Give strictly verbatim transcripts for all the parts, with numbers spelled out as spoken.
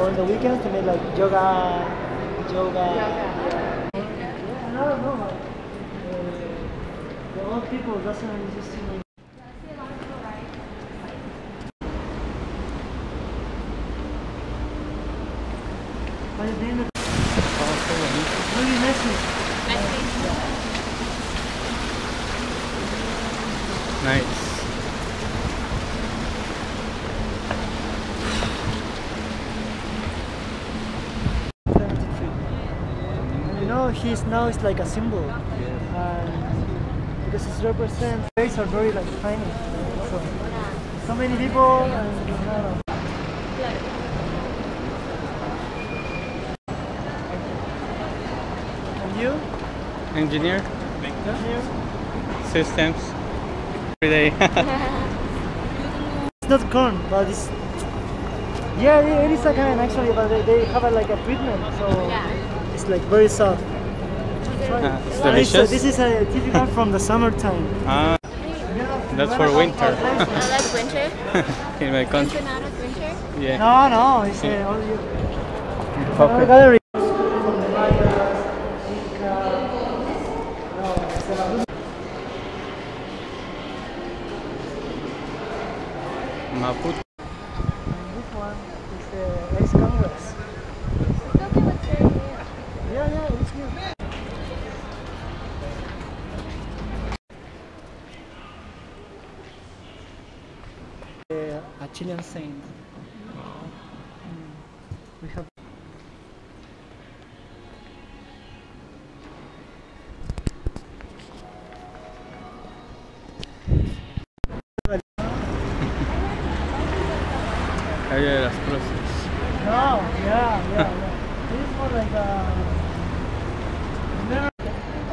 on the weekends to make like yoga, yoga. Yeah. Yeah. No, no, no. Uh, the old people doesn't just seem like. But at the end of the day, really messy. Nice. His now is like a symbol, yeah. And because it represents waves are very like tiny, so so many people. And, you know, and you? Engineer? Engineer? Systems. Every day. It's not corn, but it's yeah, it is a kind actually, but they, they have a, like a treatment, so yeah. It's like very soft. Uh, it's delicious. So this is a typical from the summertime. Ah, that's for winter. I like winter. In my country. Winter? Yeah. No, no, it's yeah. Uh, all you. Okay. Gallery. Maputo. And this one is the Ice Congress. Yeah, yeah, it's good. A Chilean saint. Wow. Mm. We have. Area de las cruces. No, yeah, yeah, yeah. This is more like a.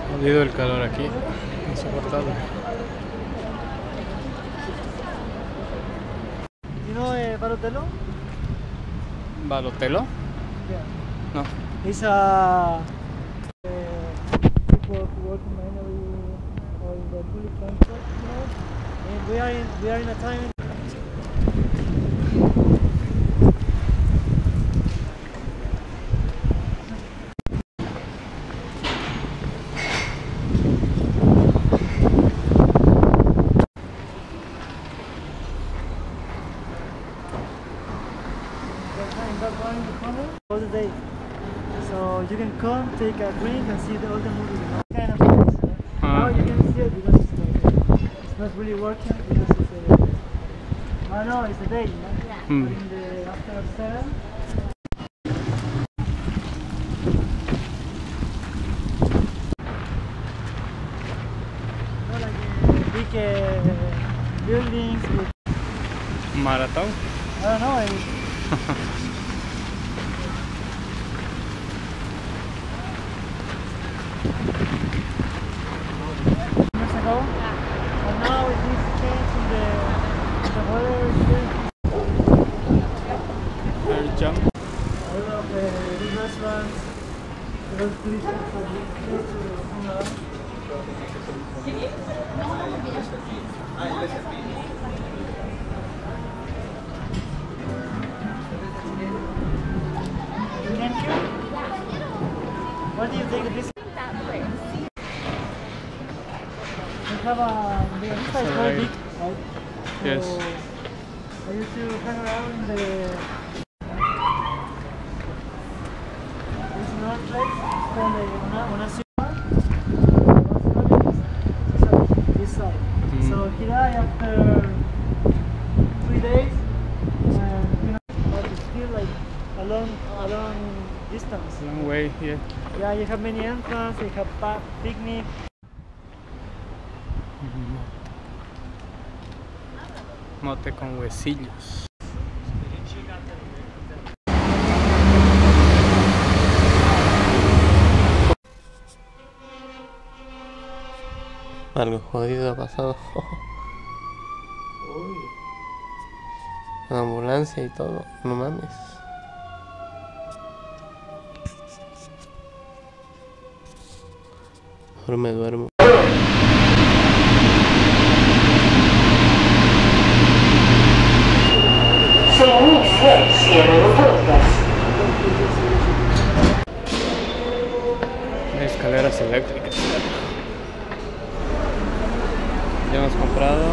Ha olido el calor aquí, insoportable. Barotelo? Barotelo? Yeah. No. It's a uh, people who work manually or in the public transport, you know? And we are in we are in a time. All the day, so you can come, take a drink, and see the, all the movies. Kind of things, you know? Huh. Now you can see it because it's, like, it's not really working because it's a. I don't know, it's a day. You know? Yeah. Hmm. But in the after seven. You know, like big uh, buildings with. Marathon. I don't know. I What do you think of this? That place. We have a... The Rifa is very big, right? So yes. I used to hang around in the... This north place is called the Una... This side. Mm. So here I, after three days, and, you know, but it's still like a long, a long distance. Long way, yeah. Yeah, you have many entrances, you have pa picnic. Mm-hmm. Mote con huesillos. Algo jodido ha pasado. Uy. La ambulancia y todo, no mames. Ahora me duermo. Se inicia el cierre de puertas. las eléctricas. Ya hemos comprado.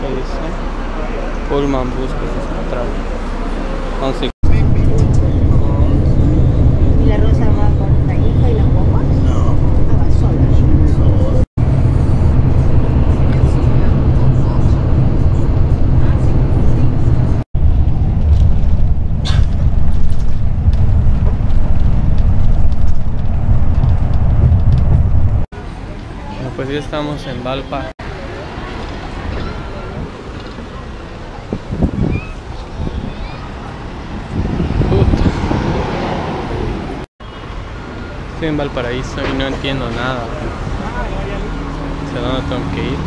¿Qué dice? Pullman bus que se ha encontrado. once. ¿Y la rosa va con la hija y las guaguas? No. Ah, va sola. Pues ya estamos en Valpa. Puta. Estoy en Valparaíso y no entiendo nada. ¿Hacia dónde tengo que ir?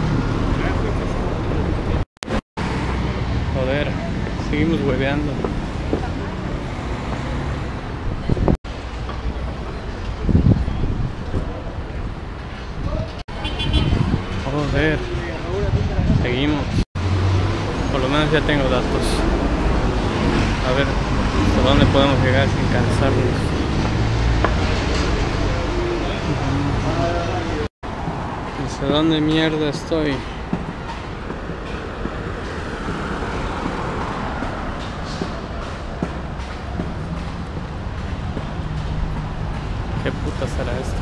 Joder, seguimos hueveando. Joder, seguimos. Por lo menos ya tengo datos. A ver, ¿hasta dónde podemos llegar sin cansarnos? ¿Hasta dónde mierda estoy? ¿Qué puta será esto?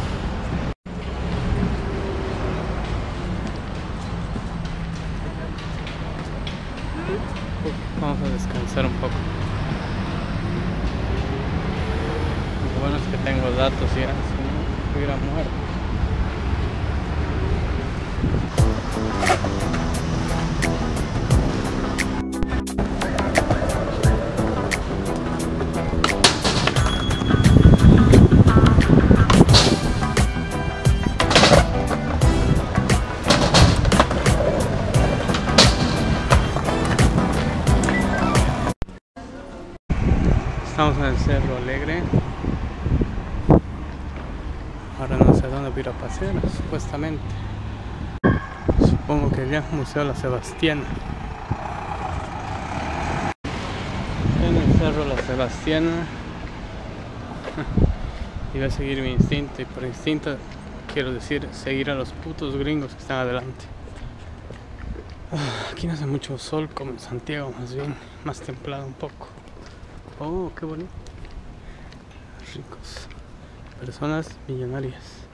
Vamos a descansar un poco. Lo bueno es que tengo datos, ¿sí? Si no, hubiera muerto. Estamos en el Cerro Alegre. Ahora no sé dónde voy a ir a pasear, supuestamente. Supongo que ya Museo La Sebastiana. En el Cerro La Sebastiana. Y voy a seguir mi instinto. Y por instinto quiero decir seguir a los putos gringos que están adelante. Aquí no hace mucho sol como en Santiago, más bien. Más templado un poco. Oh, qué bonito. Ricos. Personas millonarias.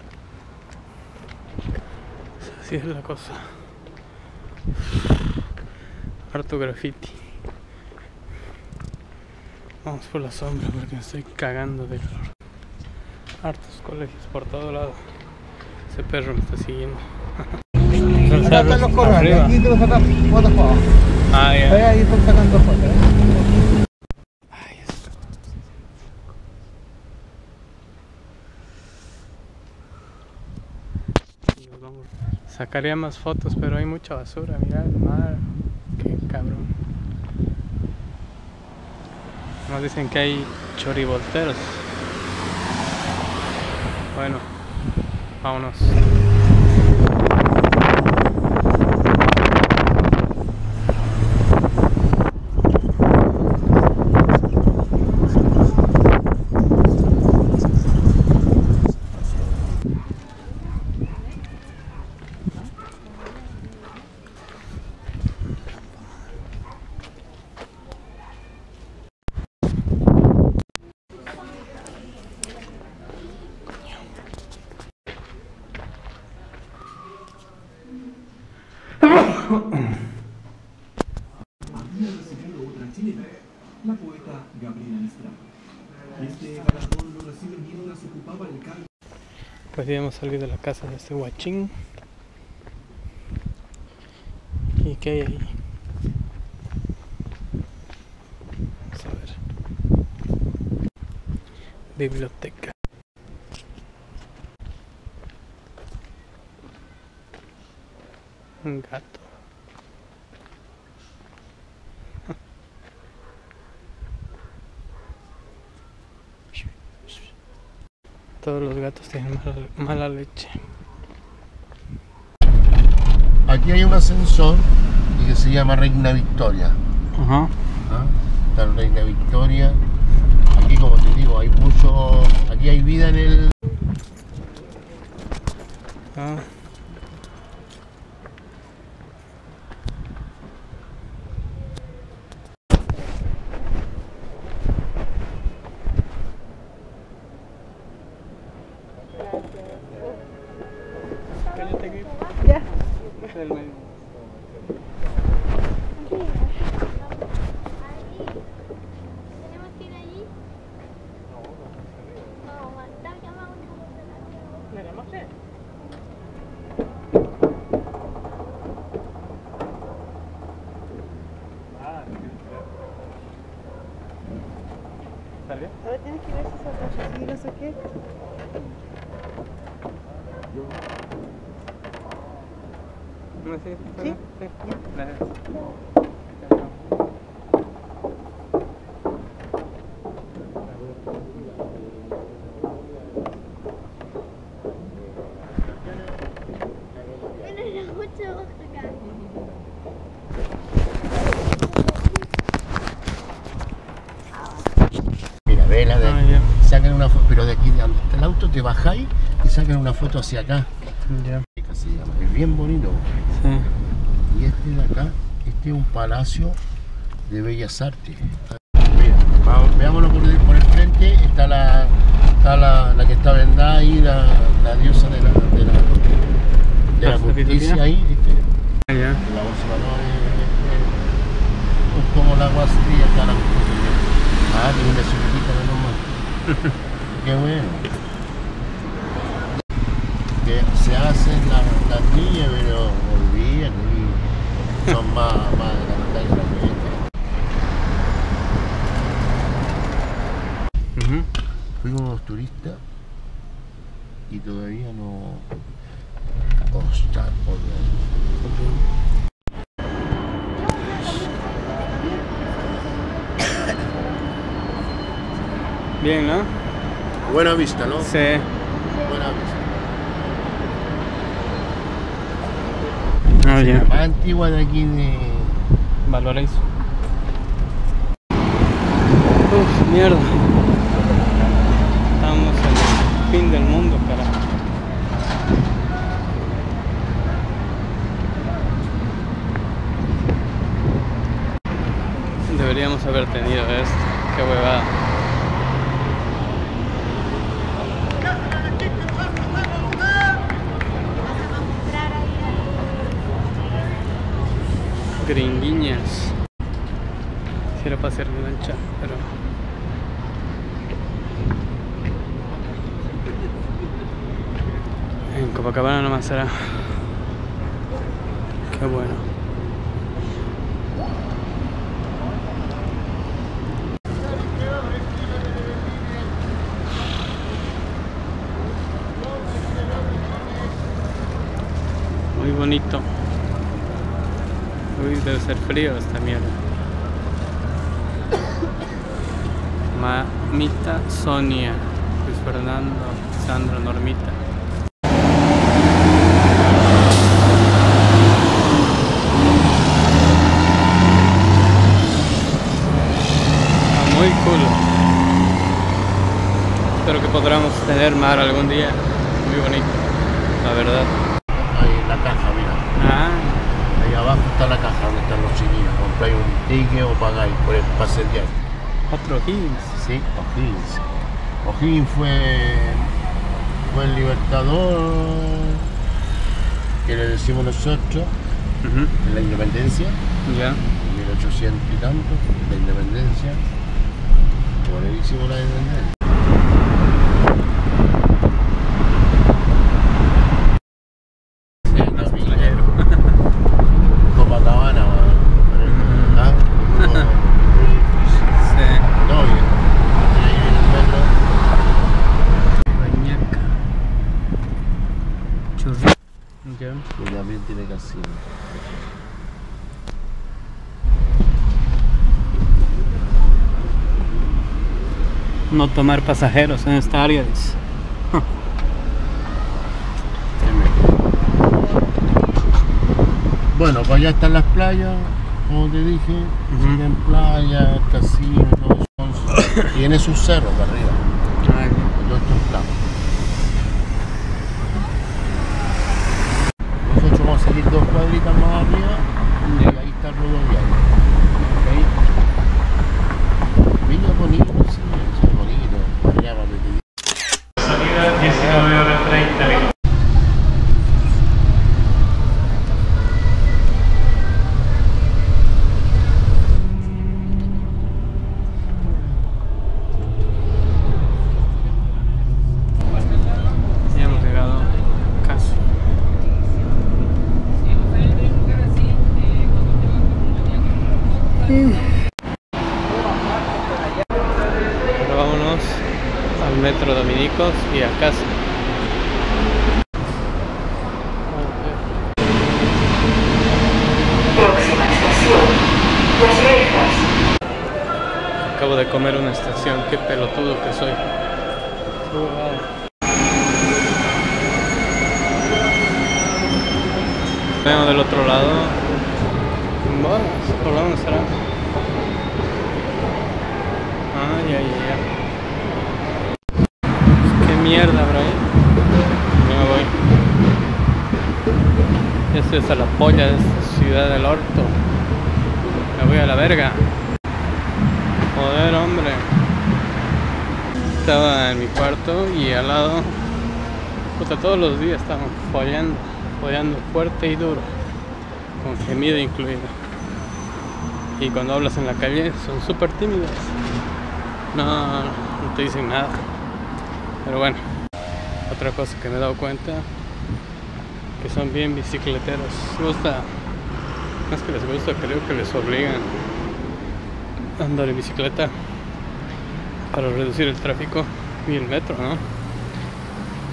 Así es la cosa. Harto graffiti. Vamos por la sombra porque me estoy cagando de calor. Hartos colegios por todo lado. Ese perro me está siguiendo. Están los corrales. Aquí te lo sacan fotos. Ah, ya. Ahí están sacando fotos. Sacaría más fotos, pero hay mucha basura. Mira el mar, qué cabrón. Nos dicen que hay chorivolteros. Bueno, vámonos. La poeta Gabriela Mistral. Este galardón lo recibe mientras ocupaba el cargo. Pues ya hemos salido de la casa de este guachín. ¿Y qué hay ahí? Vamos a ver. Biblioteca. Un gato. Todos los gatos tienen mala, mala leche. Aquí hay un ascensor que se llama Reina Victoria. Ajá. ¿Ah? Está en Reina Victoria. Aquí, como te digo, hay mucho... Aquí hay vida en el... ¿Están bien? Ahora tienes que ver si son conseguidos o qué. ¿No sé? ¿Sí? Sí. Gracias. Te bajáis y sacan una foto hacia acá. Yeah. Es bien bonito. Sí. Y este de acá, este es un palacio de Bellas Artes. Mira, vamos, veámoslo por el, por el frente. Está la, está la, la que está vendada ahí, la, la diosa de la, de la, de la, la justicia ahí, ¿viste? Ah, yeah. La es como la agua fría, está la justicia. Ah, tiene una surquita, menos mal. Qué bueno. Se hacen las la niñas, pero olvidan y son más, más grandes que la gente. Fui con unos turistas y todavía no. Ostras, por Dios. Bien, ¿no? Buena vista, ¿no? Sí. Buena vista. Ah, la más antigua de aquí de Valparaíso. Uf, mierda. Estamos en el fin del mundo, carajo. Deberíamos haber tenido esto. Qué huevada. Gringuiñas. Quisiera pasar la lancha, pero... En Copacabana nomás será. Qué bueno. Muy bonito. Uy, debe ser frío esta mierda. Mamita Sonia, Luis Fernando, Sandro, Normita. Está muy cool. Espero que podamos tener mar algún día. Muy bonito, la verdad. Ahí la caja, mira. Ah. Ahí abajo está la caja donde están los chiquillos. Compráis un ticket o pagáis por el pase de viaje. ¿Otro O'Higgins? Sí, O'Higgins. O'Higgins fue, fue el libertador que le decimos nosotros uh-huh. en la independencia. Ya. Yeah. mil ochocientos y tanto, la independencia. Por ahí hicimos la independencia. No tomar pasajeros en esta área, dice. Bueno, pues allá están las playas, como te dije, uh-huh. siguen playas, casinos, tiene sus cerros para arriba. Ay. Todo esto es plano. Nosotros vamos a salir dos cuadritas más arriba y ahí está el rodoviario. ¿Okay? Villa bonito, sí. metro Dominicos y a casa. Próxima estación, Las Rejas. Acabo de comer una estación, qué pelotudo que soy. Vengo del otro lado. Bueno, ¿por dónde será? Ah, ya, ya, ya. Qué mierda, bro. Ya me voy. Esto es a la polla de esta ciudad del orto. Me voy a la verga. Joder, hombre. Estaba en mi cuarto y al lado. Puta, todos los días estamos follando. Follando fuerte y duro, con gemido incluido. Y cuando hablas en la calle son súper tímidas. No, no te dicen nada. Pero bueno, otra cosa que me he dado cuenta, que son bien bicicleteros. Les gusta, más que les gusta, creo que les obligan a andar en bicicleta para reducir el tráfico y el metro, ¿no?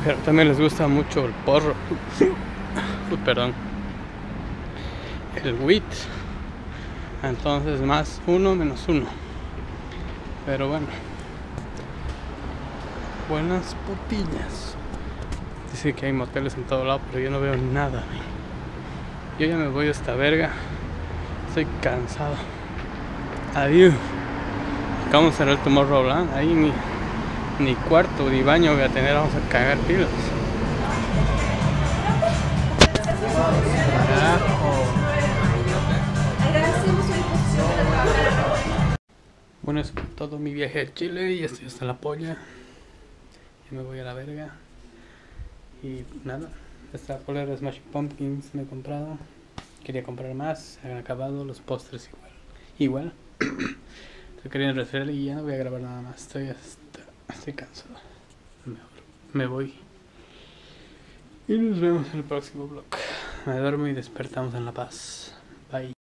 Pero también les gusta mucho el porro. Uh, perdón, el wit. Entonces más uno menos uno. Pero bueno, buenas putillas. Dice que hay moteles en todo lado, pero yo no veo nada. Yo ya me voy a esta verga. Estoy cansado. Adiós. Acabamos de cerrar el Tomorrowland. Ahí ni, ni cuarto ni baño voy a tener. Vamos a cagar pilas. Bueno, eso fue todo mi viaje a Chile y estoy hasta la polla. Ya me voy a la verga. Y nada, esta polera de Smashing Pumpkins me he comprado. Quería comprar más, se han acabado los postres igual. Igual. Yo quería referir y ya no voy a grabar nada más. Estoy hasta, estoy cansado. Me voy. Y nos vemos en el próximo vlog. Me duermo y despertamos en la paz. Bye.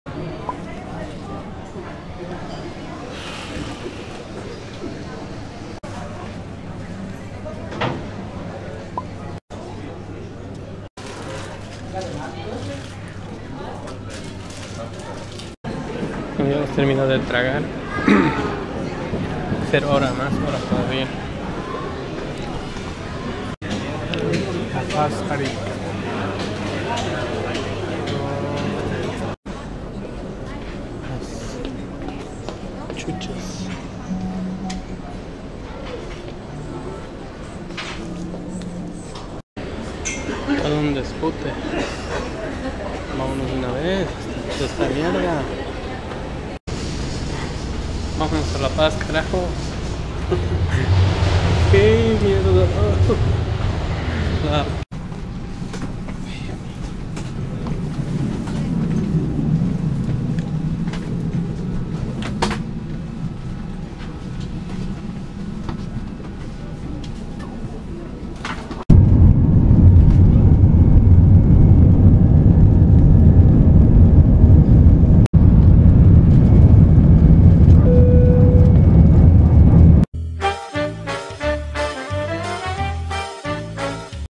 Ya hemos terminado de tragar. Hacer hora más, hora todavía. La paz arica. Chuchas. Todo un despute. Vámonos de una vez. Esto está mierda. Vámonos a la paz, carajo. Qué mierda. La